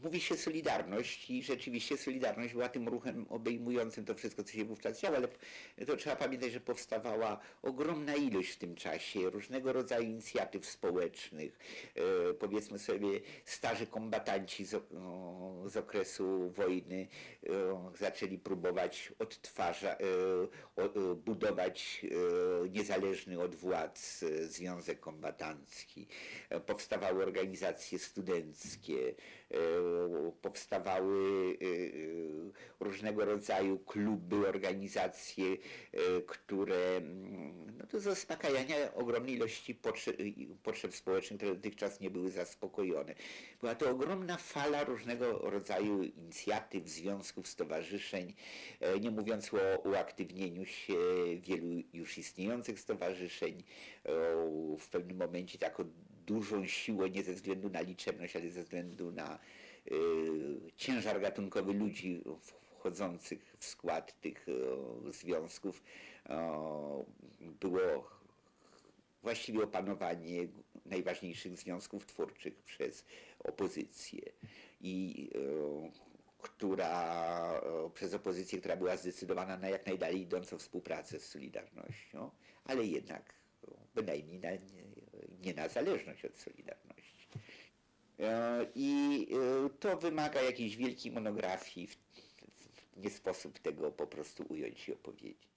Mówi się Solidarność i rzeczywiście Solidarność była tym ruchem obejmującym to wszystko, co się wówczas działo, ale to trzeba pamiętać, że powstawała ogromna ilość w tym czasie różnego rodzaju inicjatyw społecznych, powiedzmy sobie starzy kombatanci z okresu wojny zaczęli próbować budować niezależny od władz związek kombatancki, powstawały organizacje studenckie, powstawały różnego rodzaju kluby, organizacje, które no to zaspokajania ogromnej ilości potrzeb społecznych, które dotychczas nie były zaspokojone. Była to ogromna fala różnego rodzaju inicjatyw, związków, stowarzyszeń, nie mówiąc o uaktywnieniu się wielu już istniejących stowarzyszeń. W pewnym momencie taką dużą siłę, nie ze względu na liczebność, ale ze względu na ciężar gatunkowy ludzi wchodzących w skład tych związków, było właściwie opanowanie najważniejszych związków twórczych przez opozycję, która była zdecydowana na jak najdalej idącą współpracę z Solidarnością, ale jednak bynajmniej nie na zależność od Solidarności. I to wymaga jakiejś wielkiej monografii, nie sposób tego po prostu ująć i opowiedzieć.